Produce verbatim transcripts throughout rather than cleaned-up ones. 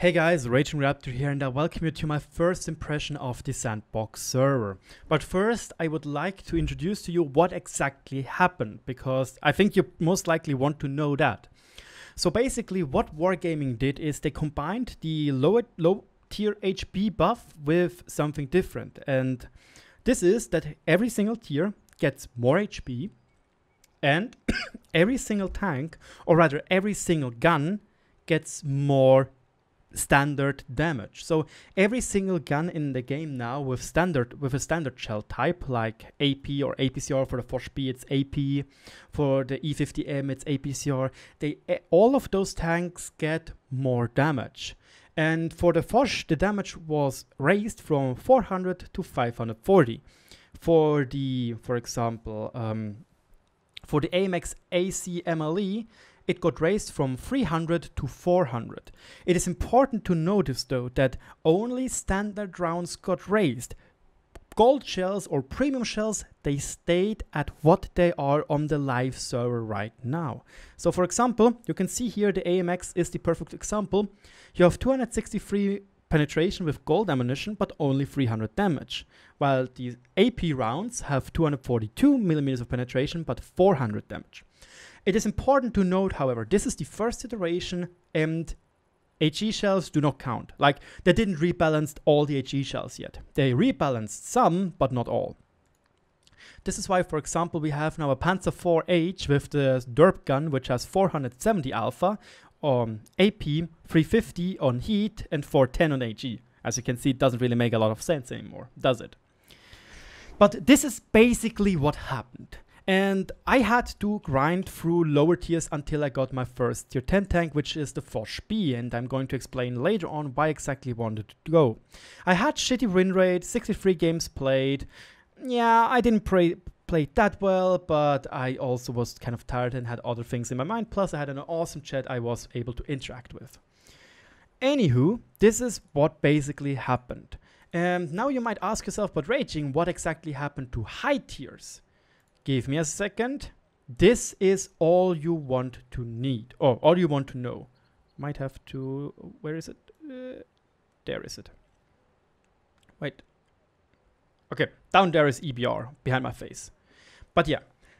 Hey guys, Raging Raptor here, and I welcome you to my first impression of the Sandbox server. But first I would like to introduce to you what exactly happened, because I think you most likely want to know that. So basically what Wargaming did is they combined the low, low tier H P buff with something different, and this is that every single tier gets more H P and every single tank, or rather every single gun, gets more standard damage. So every single gun in the game now with standard with a standard shell type like A P or A P C R. For the Foch B it's A P, for the E fifty M it's A P C R. They all of those tanks get more damage, and for the Foch the damage was raised from four hundred to five hundred forty. For the for example um, for the A M X A C M L E, it got raised from three hundred to four hundred. It is important to notice though that only standard rounds got raised. Gold shells or premium shells, they stayed at what they are on the live server right now. So for example, you can see here the A M X is the perfect example. You have two hundred sixty-three penetration with gold ammunition, but only three hundred damage, while the A P rounds have two hundred forty-two millimeters of penetration, but four hundred damage. It is important to note, however, this is the first iteration and H E shells do not count. Like, they didn't rebalance all the H E shells yet. They rebalanced some, but not all. This is why, for example, we have now a Panzer four H with the derp gun, which has four hundred seventy alpha, um, A P, three fifty on heat, and four ten on H E. As you can see, it doesn't really make a lot of sense anymore, does it? But this is basically what happened. And I had to grind through lower tiers until I got my first tier ten tank, which is the Foch B, and I'm going to explain later on why exactly I wanted to go. I had shitty win rate, sixty-three games played. Yeah, I didn't play, play that well, but I also was kind of tired and had other things in my mind, plus I had an awesome chat I was able to interact with. Anywho, this is what basically happened. And now you might ask yourself, but Raging, what exactly happened to high tiers? Give me a second. This is all you want to need, or all you want to know. Might have to... Where is it? Uh, there is it. Wait. Okay, down there is E B R, behind my face. But yeah,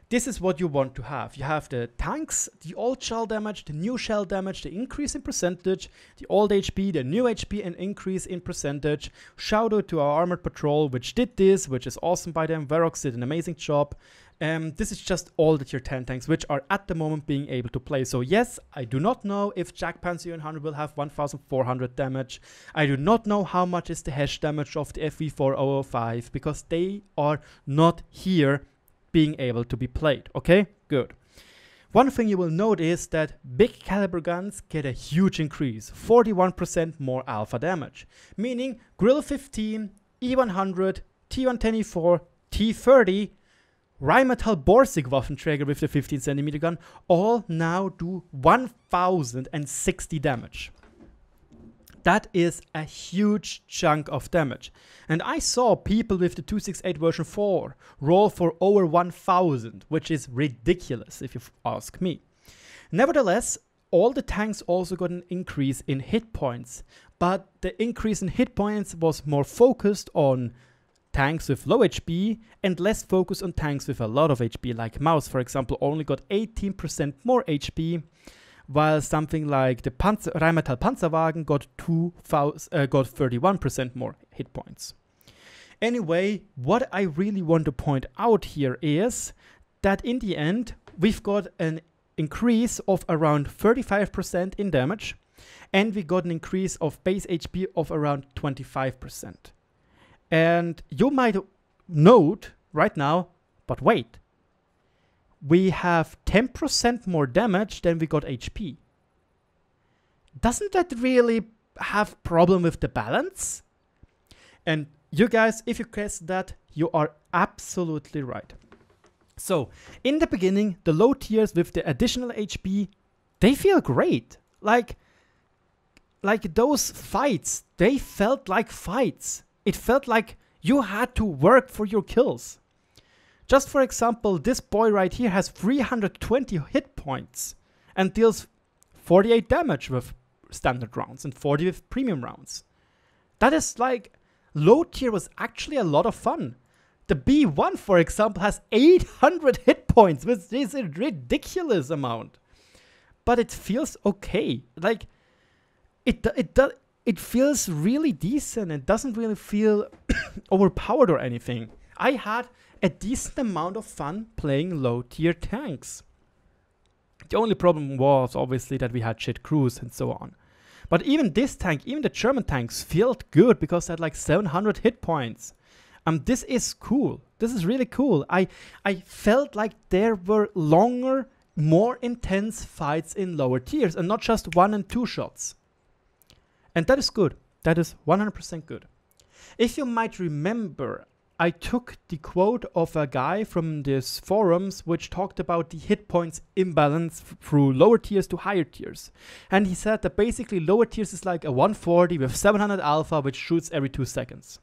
this is what you want to have. You have the tanks, the old shell damage, the new shell damage, the increase in percentage, the old H P, the new H P, and increase in percentage. Shout out to our Armored Patrol, which did this, which is awesome by them. Verox did an amazing job. Um, this is just all the tier ten tanks, which are at the moment being able to play. So yes, I do not know if Jagdpanzer E one hundred will have one thousand four hundred damage. I do not know how much is the hash damage of the F V four oh oh five, because they are not here being able to be played. Okay, good. One thing you will note is that big caliber guns get a huge increase, forty-one percent more alpha damage, meaning Grille fifteen, E one hundred, T one ten E four, T thirty, Rheinmetall-Borsig Waffenträger with the fifteen centimeter gun all now do one thousand sixty damage. That is a huge chunk of damage. And I saw people with the two sixty-eight version four roll for over one thousand, which is ridiculous if you ask me. Nevertheless, all the tanks also got an increase in hit points, but the increase in hit points was more focused on tanks with low H P and less focus on tanks with a lot of H P, like Maus, for example, only got eighteen percent more H P, while something like the Panzer, Rheinmetall Panzerwagen got thirty-one percent more hit points. Anyway, what I really want to point out here is that in the end, we've got an increase of around thirty-five percent in damage, and we got an increase of base H P of around twenty-five percent. And you might note right now, but wait, we have ten percent more damage than we got H P. Doesn't that really have problem with the balance? And you guys, if you guessed that, you are absolutely right. So in the beginning, the low tiers with the additional H P, they feel great. Like, like those fights, they felt like fights. It felt like you had to work for your kills. Just for example, this boy right here has three hundred twenty hit points and deals forty-eight damage with standard rounds and forty with premium rounds. That is like, low tier was actually a lot of fun. The B one, for example, has eight hundred hit points, which is a ridiculous amount. But it feels okay. Like, it, it, it feels really decent. It doesn't really feel overpowered or anything. I had a decent amount of fun playing low tier tanks. The only problem was obviously that we had shit crews and so on. But even this tank, even the German tanks, felt good because they had like seven hundred hit points. Um, this is cool. This is really cool. I, I felt like there were longer, more intense fights in lower tiers and not just one and two shots. And that is good. That is one hundred percent good. If you might remember, I took the quote of a guy from these forums which talked about the hit points imbalance through lower tiers to higher tiers. And he said that basically lower tiers is like a one forty with seven hundred alpha which shoots every two seconds.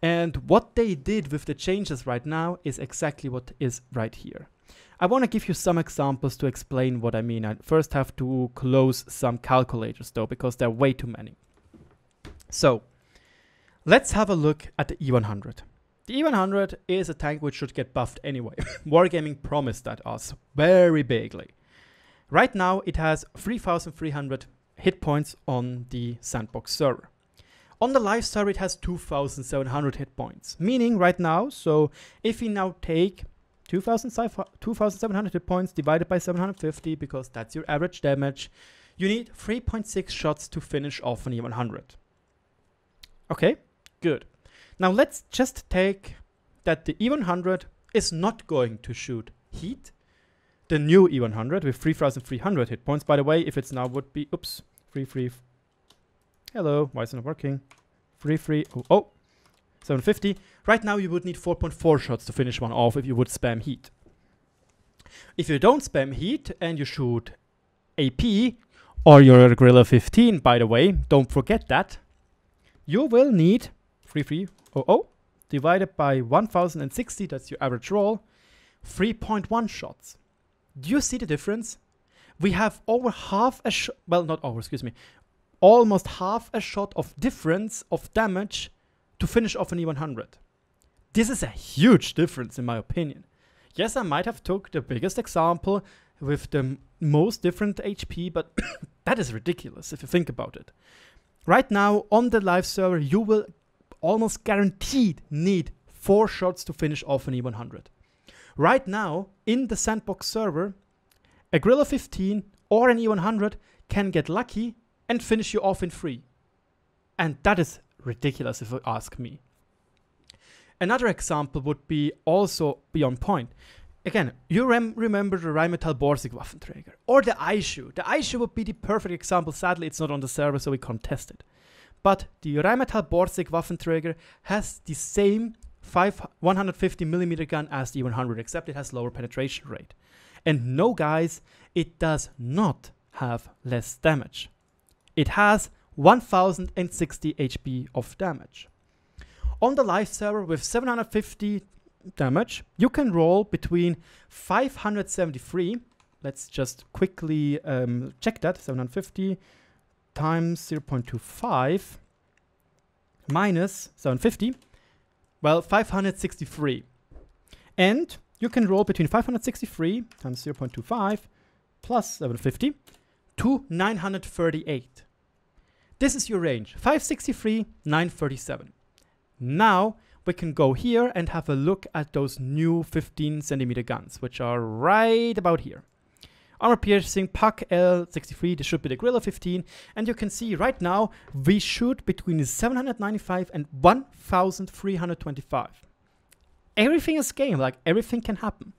And what they did with the changes right now is exactly what is right here. I want to give you some examples to explain what I mean. I first have to close some calculators though, because there are way too many. So, let's have a look at the E one hundred. The E one hundred is a tank which should get buffed anyway. Wargaming promised that us very bigly. Right now it has three thousand three hundred hit points on the Sandbox server. On the live server it has two thousand seven hundred hit points. Meaning right now, so if we now take two thousand seven hundred hit points divided by seven hundred fifty, because that's your average damage, you need three point six shots to finish off an E one hundred. Okay? Good. Now let's just take that the E one hundred is not going to shoot heat. The new E one hundred with three thousand three hundred hit points, by the way, if it's now would be, oops, three three, hello, why is it not working? three three, oh, oh, seven fifty. Right now you would need four point four shots to finish one off if you would spam heat. If you don't spam heat and you shoot A P or your Grille fifteen, by the way, don't forget that, you will need three three zero zero divided by one thousand sixty, that's your average roll, three point one shots. Do you see the difference? We have over half a shot, well not over, excuse me, almost half a shot of difference of damage to finish off an E one hundred. This is a huge difference in my opinion. Yes, I might have took the biggest example with the most different H P, but that is ridiculous if you think about it. Right now on the live server you will almost guaranteed need four shots to finish off an E one hundred. Right now, in the Sandbox server, a Grille fifteen or an E one hundred can get lucky and finish you off in three. And that is ridiculous if you ask me. Another example would be also beyond point. Again, you rem remember the Rheinmetall-Borsig Waffenträger or the I S-shoe. The I S-shoe would be the perfect example. Sadly, it's not on the server, so we can't test it. But the Rheinmetall-Borsig Waffenträger has the same one hundred fifty millimeter gun as the E one hundred, except it has lower penetration rate. And no, guys, it does not have less damage. It has one thousand sixty H P of damage. On the live server with seven hundred fifty damage, you can roll between five hundred seventy-three, let's just quickly um, check that, seven hundred fifty, times zero point two five minus seven hundred fifty, well, five hundred sixty-three. And you can roll between five hundred sixty-three times zero point two five plus seven hundred fifty to nine hundred thirty-eight. This is your range, five sixty-three, nine thirty-seven. Now we can go here and have a look at those new fifteen centimeter guns, which are right about here. Armor piercing P A C L sixty-three, this should be the Grille fifteen, and you can see right now we shoot between seven hundred ninety-five and one thousand three hundred twenty-five. Everything is game, like everything can happen.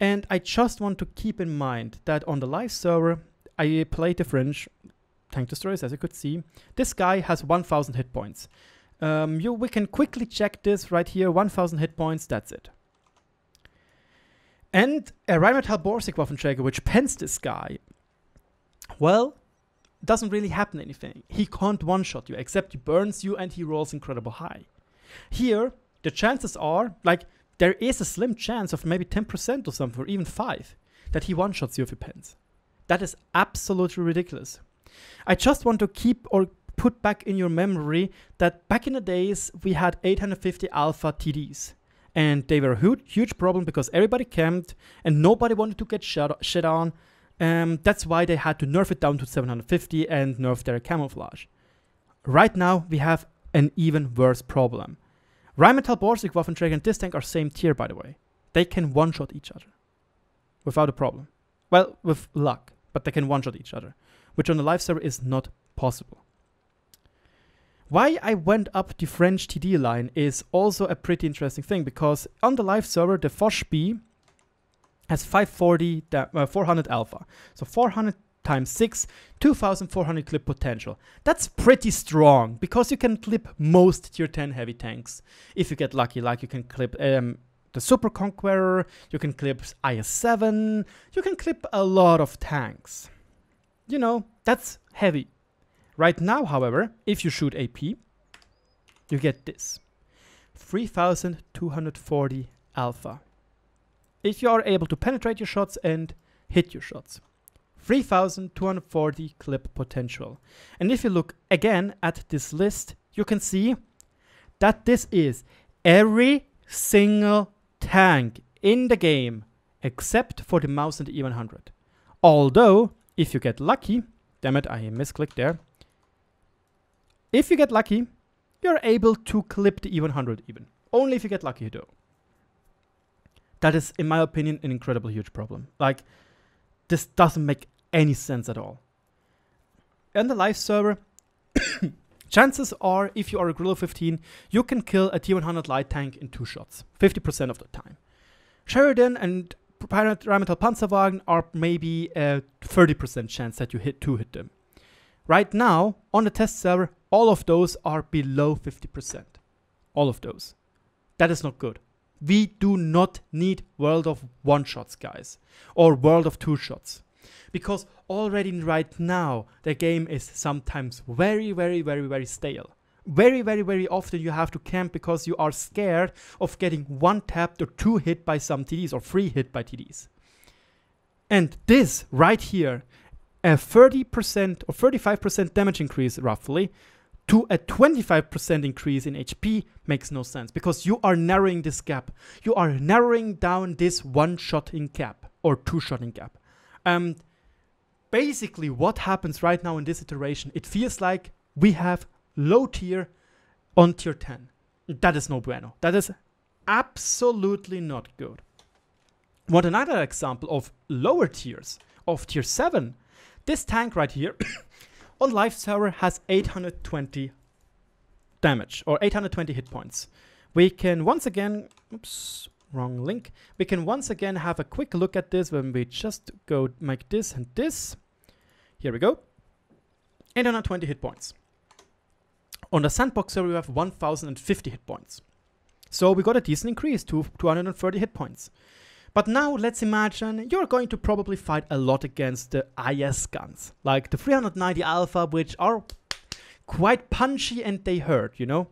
And I just want to keep in mind that on the live server I played the French tank destroyers, as you could see. This guy has one thousand hit points. Um, you, we can quickly check this right here, one thousand hit points, that's it. And a Rheinmetall-Borsig Waffenträger, which pens this guy, well, doesn't really happen anything. He can't one-shot you, except he burns you and he rolls incredible high. Here, the chances are, like, there is a slim chance of maybe ten percent or something, or even five, that he one-shots you if he pens. That is absolutely ridiculous. I just want to keep or put back in your memory that back in the days we had eight hundred fifty Alpha T Ds. And they were a huge, huge problem because everybody camped and nobody wanted to get shot, shit on. Um, that's why they had to nerf it down to seven hundred fifty and nerf their camouflage. Right now, we have an even worse problem. Rheinmetall-Borsig Waffenträger and this tank are same tier, by the way. They can one-shot each other without a problem. Well, with luck, but they can one-shot each other, which on the live server is not possible. Why I went up the French T D line is also a pretty interesting thing, because on the live server, the Foch B has five forty, uh, four hundred alpha. So four hundred times six, two thousand four hundred clip potential. That's pretty strong, because you can clip most tier ten heavy tanks. If you get lucky, like you can clip um, the Super Conqueror, you can clip I S seven, you can clip a lot of tanks. You know, that's heavy. Right now, however, if you shoot A P, you get this. three thousand two hundred forty alpha. If you are able to penetrate your shots and hit your shots. three thousand two hundred forty clip potential. And if you look again at this list, you can see that this is every single tank in the game, except for the Maus and the E one hundred. Although, if you get lucky, damn it, I misclicked there. If you get lucky, you're able to clip the E one hundred even. Only if you get lucky, though. That is, in my opinion, an incredible huge problem. Like, this doesn't make any sense at all. On the live server, chances are, if you are a Grille fifteen, you can kill a T one hundred light tank in two shots. fifty percent of the time. Sheridan and Rheinmetall Panzerwagen are maybe a thirty percent chance that you hit to hit them. Right now, on the test server, all of those are below fifty percent. All of those. That is not good. We do not need world of one-shots, guys. Or world of two-shots. Because already right now, the game is sometimes very, very, very, very stale. Very, very, very often you have to camp because you are scared of getting one-tapped or two-hit by some T Ds or three-hit by T Ds. And this right here, a thirty percent or thirty-five percent damage increase, roughly, to a twenty-five percent increase in H P makes no sense, because you are narrowing this gap. You are narrowing down this one-shotting gap or two-shotting gap. Um, basically, what happens right now in this iteration, it feels like we have low tier on tier ten. That is no bueno. That is absolutely not good. Want another example of lower tiers, of tier seven? This tank right here on live server has eight hundred twenty damage or eight hundred twenty hit points. We can once again, oops, wrong link. We can once again have a quick look at this when we just go make this and this. Here we go. eight hundred twenty hit points. On the Sandbox server, we have one thousand fifty hit points. So we got a decent increase to two hundred thirty hit points. But now let's imagine you're going to probably fight a lot against the I S guns, like the three ninety Alpha, which are quite punchy and they hurt, you know?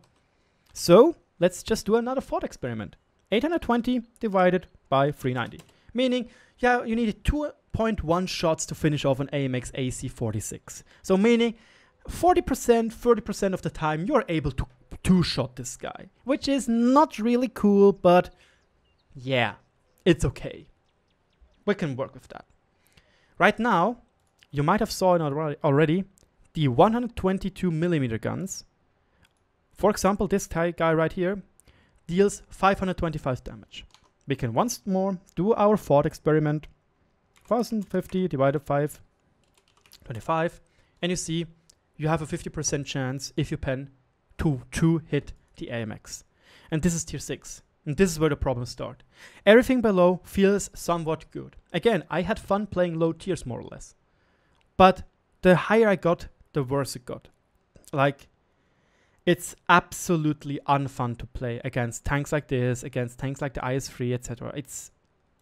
So let's just do another thought experiment. eight hundred twenty divided by three ninety, meaning, yeah, you needed two point one shots to finish off an A M X A C forty-six. So meaning forty percent, thirty percent of the time you're able to two-shot this guy, which is not really cool, but yeah. It's okay. We can work with that. Right now, you might have saw it already, the one hundred twenty-two millimeter guns. For example, this guy right here deals five hundred twenty-five damage. We can once more do our thought experiment. one thousand fifty divided by five twenty-five. And you see, you have a fifty percent chance, if you pen, to, to hit the A M X. And this is tier six. And this is where the problems start. Everything below feels somewhat good. Again, I had fun playing low tiers, more or less. But the higher I got, the worse it got. Like, it's absolutely unfun to play against tanks like this, against tanks like the I S three, et cetera. It's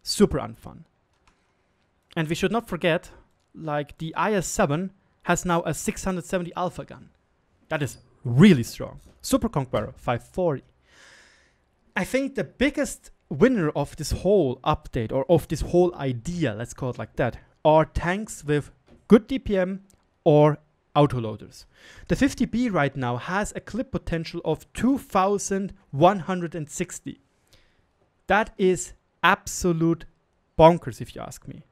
super unfun. And we should not forget, like, the I S seven has now a six hundred seventy Alpha gun. That is really strong. Super Conqueror, five forty. I think the biggest winner of this whole update, or of this whole idea, let's call it like that, are tanks with good D P M or autoloaders. The fifty B right now has a clip potential of two thousand one hundred sixty. That is absolute bonkers, if you ask me.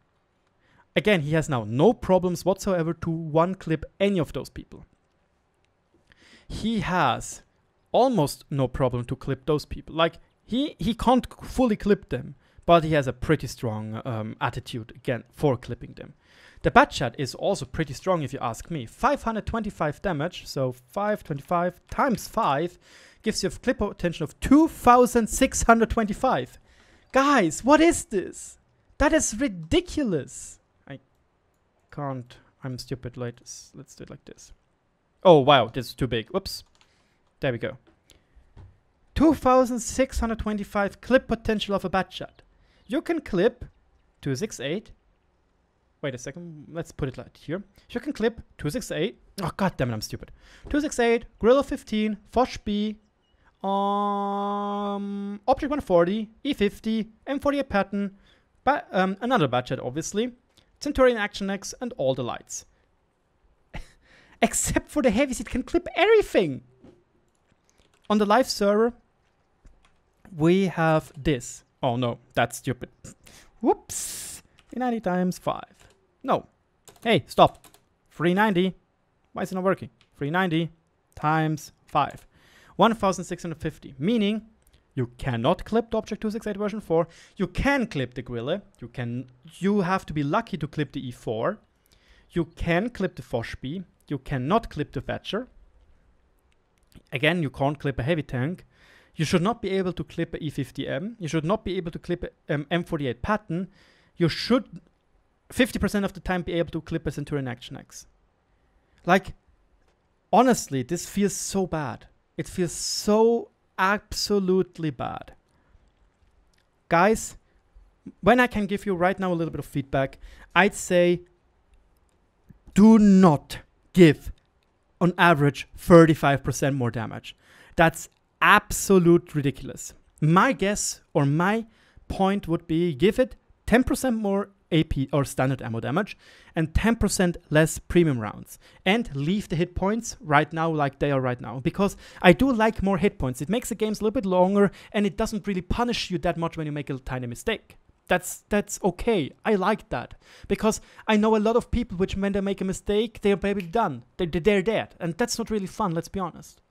Again, he has now no problems whatsoever to one clip any of those people. He has almost no problem to clip those people. Like, he, he can't fully clip them, but he has a pretty strong um, attitude, again, for clipping them. The Bat Chat is also pretty strong, if you ask me. five hundred twenty-five damage, so five twenty-five times five gives you a clip potential of two thousand six hundred twenty-five. Guys, what is this? That is ridiculous. I can't. I'm stupid. Let's, let's do it like this. Oh, wow. This is too big. Whoops. There we go. two thousand six hundred twenty-five clip potential of a Bat Chat. You can clip two sixty-eight. Wait a second. Let's put it like here. You can clip two sixty-eight. Oh, god damn it. I'm stupid. two sixty-eight, Grille fifteen, Foch B, um, Object one forty, E fifty, M forty-eight Patton, But, um, another Bat Chat, obviously, Centurion Action X, and all the lights. Except for the heavies, it can clip everything! On the live server, we have this. Oh no, that's stupid. Whoops! three ninety times five. No. Hey, stop. three ninety. Why is it not working? three ninety times five. one thousand six hundred fifty, meaning you cannot clip the Object two sixty-eight version four. You can clip the Grille. You can. You have to be lucky to clip the E four. You can clip the Foch B. You cannot clip the Thatcher. Again, you can't clip a heavy tank. You should not be able to clip an E fifty M. You should not be able to clip an um, M forty-eight Patton. You should fifty percent of the time be able to clip a Centurion Action X. Like, honestly, this feels so bad. It feels so absolutely bad. Guys, when I can give you right now a little bit of feedback, I'd say do not give on average thirty-five percent more damage. That's absolute ridiculous. My guess or my point would be give it ten percent more A P or standard ammo damage and ten percent less premium rounds, and leave the hit points right now like they are right now, because I do like more hit points. It makes the games a little bit longer and it doesn't really punish you that much when you make a tiny mistake. That's that's okay. I like that, because I know a lot of people which when they make a mistake, they're maybe done. They're, they're dead, and that's not really fun, let's be honest.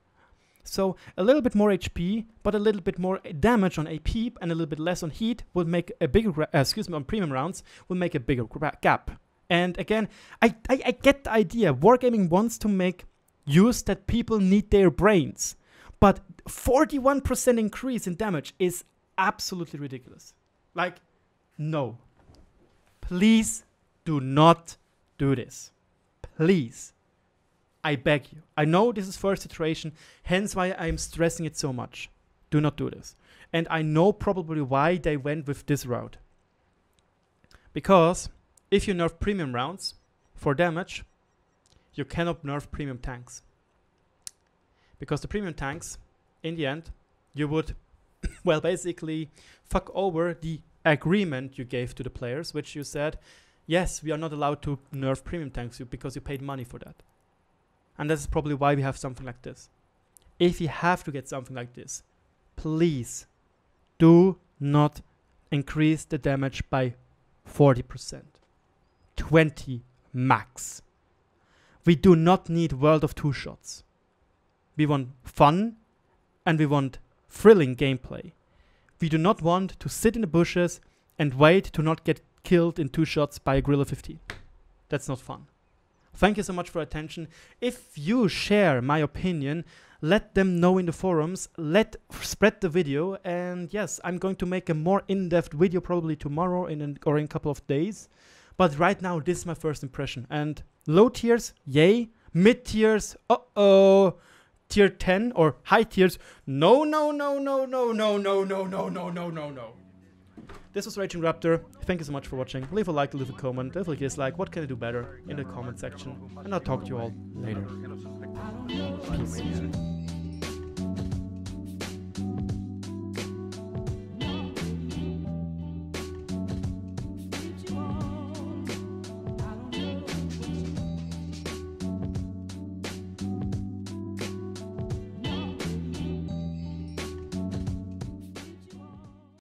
So a little bit more H P, but a little bit more damage on A P and a little bit less on heat will make a bigger, uh, excuse me, on premium rounds will make a bigger gap. And again, I, I, I get the idea. Wargaming wants to make use that people need their brains, but forty-one percent increase in damage is absolutely ridiculous. Like, no. Please do not do this. Please. I beg you. I know this is first iteration, hence why I'm stressing it so much. Do not do this. And I know probably why they went with this route. Because if you nerf premium rounds for damage, you cannot nerf premium tanks. Because the premium tanks, in the end, you would, well, basically fuck over the agreement you gave to the players, which you said, yes, we are not allowed to nerf premium tanks because you paid money for that. And that's probably why we have something like this. If you have to get something like this, please do not increase the damage by forty percent. twenty max. We do not need World of Two Shots. We want fun and we want thrilling gameplay. We do not want to sit in the bushes and wait to not get killed in two shots by a Grille fifteen. That's not fun. Thank you so much for your attention. If you share my opinion, let them know in the forums, let spread the video, and yes, I'm going to make a more in-depth video probably tomorrow in an, or in a couple of days. But right now, this is my first impression. And low tiers, yay. Mid tiers, uh-oh. Tier ten or high tiers, no, no, no, no, no, no, no, no, no, no, no, no, no. This was Raging Raptor. Thank you so much for watching. Leave a like, leave a comment, leave a dislike. What can I do better in the comment section? And I'll talk to you all later. Peace.